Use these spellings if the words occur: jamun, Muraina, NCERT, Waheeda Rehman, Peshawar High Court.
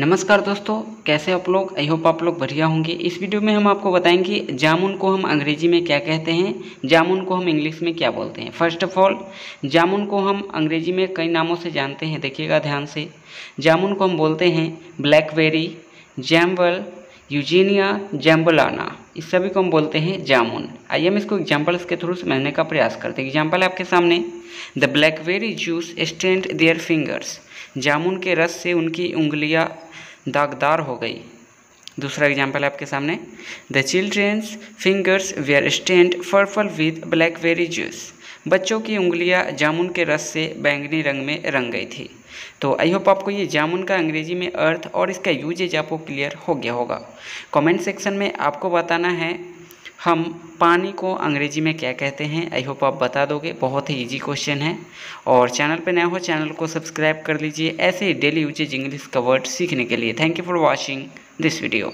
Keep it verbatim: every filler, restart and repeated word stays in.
नमस्कार दोस्तों, कैसे आप लोग। आई होप आप लोग बढ़िया होंगे। इस वीडियो में हम आपको बताएंगे जामुन को हम अंग्रेजी में क्या कहते हैं, जामुन को हम इंग्लिश में क्या बोलते हैं। फर्स्ट ऑफ ऑल, जामुन को हम अंग्रेजी में कई नामों से जानते हैं। देखिएगा ध्यान से, जामुन को हम बोलते हैं ब्लैकबेरी, जैम्बल, यूजीनिया, जैम्बलाना, इस सभी को हम बोलते हैं जामुन। आइए हम इसको एग्जाम्पल्स के थ्रू समझने का प्रयास करते हैं। एग्जाम्पल आपके सामने, the blackberry juice stained their fingers, जामुन के रस से उनकी उंगलियां दागदार हो गई। दूसरा एग्जाम्पल आपके सामने, the children's fingers were stained purple with blackberry juice, बच्चों की उंगलियां जामुन के रस से बैंगनी रंग में रंग गई थी। तो आई होप आपको ये जामुन का अंग्रेजी में अर्थ और इसका यूजेज आपको क्लियर हो गया होगा। कमेंट सेक्शन में आपको बताना है हम पानी को अंग्रेजी में क्या कहते हैं। आई होप आप बता दोगे, बहुत ही इजी क्वेश्चन है। और चैनल पे नया हो चैनल को सब्सक्राइब कर लीजिए ऐसे ही डेली यूजेज इंग्लिश का वर्ड सीखने के लिए। Thank you for watching this video.